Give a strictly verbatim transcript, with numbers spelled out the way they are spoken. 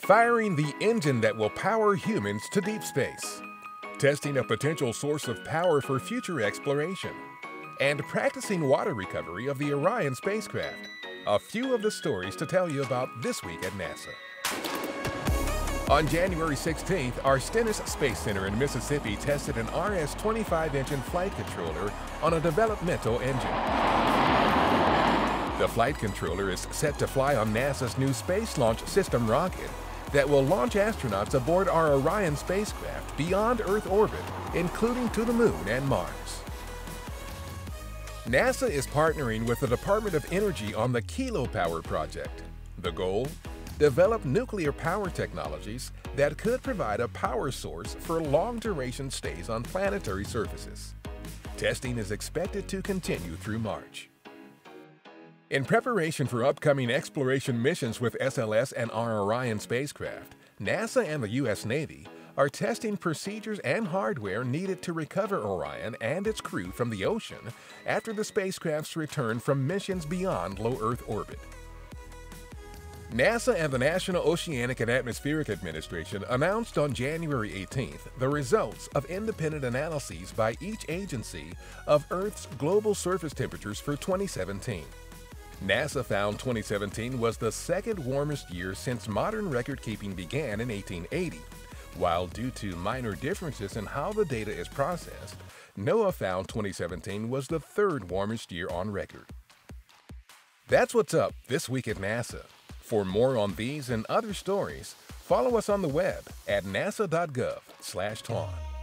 Firing the engine that will power humans to deep space, testing a potential source of power for future exploration, and practicing water recovery of the Orion spacecraft. A few of the stories to tell you about this week at NASA. On January sixteenth, our Stennis Space Center in Mississippi tested an R S twenty-five engine flight controller on a developmental engine. The flight controller is set to fly on NASA's new Space Launch System rocket that will launch astronauts aboard our Orion spacecraft beyond Earth orbit, including to the Moon and Mars. NASA is partnering with the Department of Energy on the Kilopower project. The goal? Develop nuclear power technologies that could provide a power source for long-duration stays on planetary surfaces. Testing is expected to continue through March. In preparation for upcoming exploration missions with S L S and our Orion spacecraft, NASA and the U S Navy are testing procedures and hardware needed to recover Orion and its crew from the ocean after the spacecraft's return from missions beyond low Earth orbit. NASA and the National Oceanic and Atmospheric Administration announced on January eighteenth the results of independent analyses by each agency of Earth's global surface temperatures for twenty seventeen. NASA found twenty seventeen was the second warmest year since modern record-keeping began in eighteen eighty, while due to minor differences in how the data is processed, NOAA found twenty seventeen was the third warmest year on record. That's what's up this week at NASA. For more on these and other stories, follow us on the web at nasa dot gov slash T W at N.